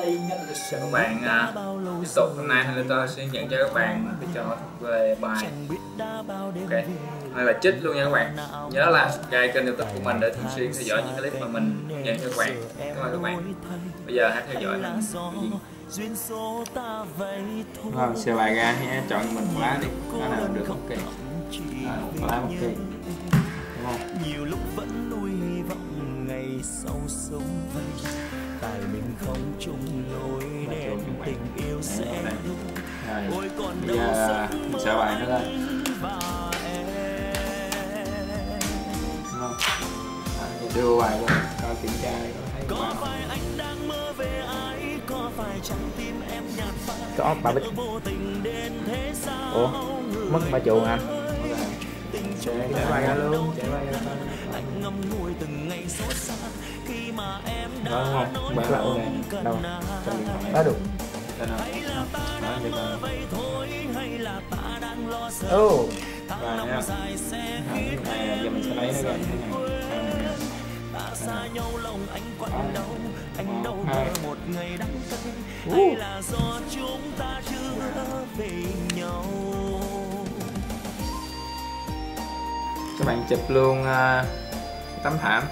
Chào các bạn, tiếp tục hôm nay tôi sẽ nhận cho các bạn cái trò về bài. Ok, hay là chích luôn nha các bạn. Nhớ là subscribe kênh YouTube của mình để thường xuyên theo dõi những clip mà mình nhận cho các bạn. Cảm ơn các bạn. Bây giờ hãy theo dõi mình. Vâng, xìa bài ra nhé, chọn cho mình một lá đi. Lá nào được ok. Một lá ok. Đúng không? Nhiều lúc vẫn nuôi hy vọng ngày sau sống vây. Tại mình không chung nỗi đèn tình yêu sẽ lúc. Ôi còn đâu sống mơ anh và em. Đưa bài luôn, coi kiểm tra đi. Có phải anh đang mơ về ai? Có phải chẳng tin em nhạt phai? Có bích. Ủa, mất 3 chuồng anh. Chạy bài ra luôn, chạy bài ra. Anh ngâm ngùi từng ngày xót xa. Đó không? Bạn là ôn này. Đâu? Trong điện thoại. Đó được. Đó nào? Đó được rồi. Ồ! Và nha. Này giờ mình sẽ lấy nó ra như thế này. Đó. 1, 2. Hay là do chúng ta chưa về nhau. Các bạn chụp luôn tấm thảm.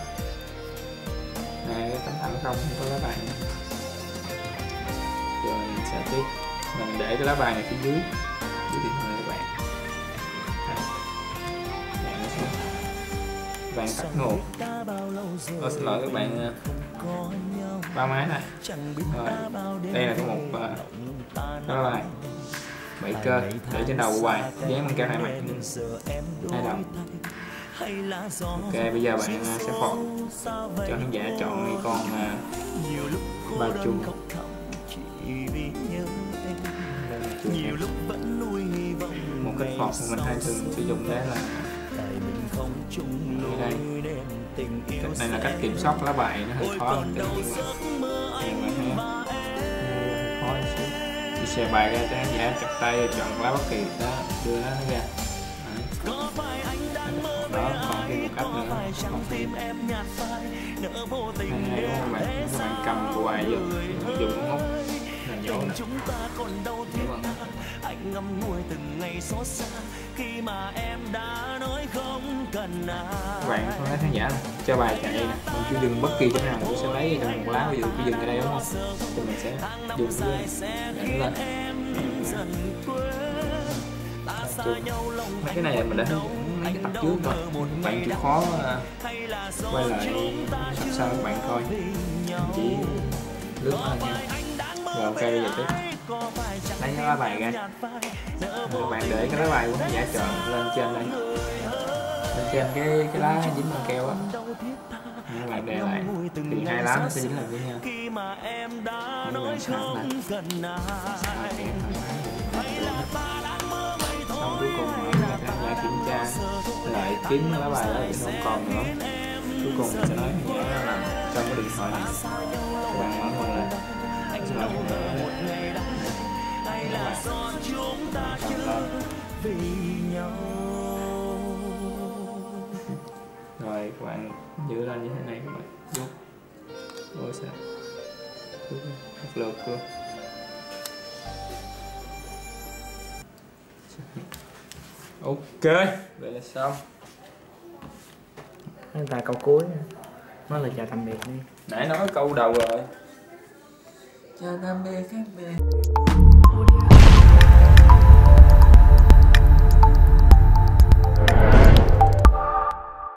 Này tấm thảm không có lá bài nữa. Rồi mình sẽ tiếp, mình để cái lá bài này phía dưới điện thoại các bạn. Các bạn tắt nguồn. Tôi xin lỗi các bạn, ba máy này. Rồi đây là cái mục đó là bài 7 cơ để trên đầu của bài, dán bằng keo hai mặt hai đầu. Ok, bây giờ bạn sẽ phọt cho khán giả chọn con ba chuông. Một cách phọt mà mình hay thường sử dụng đấy là đây. Cách này là cách kiểm soát lá bài, nó hơi khó hơn. Mình xè bài ra cho khán giả chặt tay, chọn lá bất kỳ đó, đưa nó ra. Đó, còn thêm một cách nữa. Này, các bạn cầm của bài vô, dùng ngốc là nhổ nè. Anh ngâm ngùi từng ngày xót xa khi mà em đã nói không cần ai. Các bạn không thấy khán giả nè, cho bài chạy nè, mình chưa dừng bất kỳ chỗ nào mình sẽ lấy cho một lá, ví dụ cái dừng ở đây đúng không? Thì mình sẽ dùng cái lên. Mấy cái này mình đã hướng mấy cái tập trước rồi, bạn chịu khó quay lại sắp sau các bạn coi, mình chỉ lướt thôi nha. Rồi ok, bây giờ tiếp lấy cái lá bài ra, các bạn để cái lá bài của khán giả chọn lên trên đây, lên trên cái lá dính bằng keo á, các bạn để lại thì hai lá nó sẽ dính lại với nhau. Mình sạc này, xong cuối cùng là ra kiểm tra lại kiếm lá bài đó thì không còn nữa. Cuối cùng mình sẽ nói nhẹ là trong cái điện thoại này các bạn mở luôn này, xong rồi các bạn giữ lên như thế này, các bạn vuốt rồi sao vuốt một lượt luôn. Ok, vậy là xong. Đây là câu cuối nè. Nói là chào tạm biệt đi. Nãy nói câu đầu rồi. Chào tạm biệt các bạn.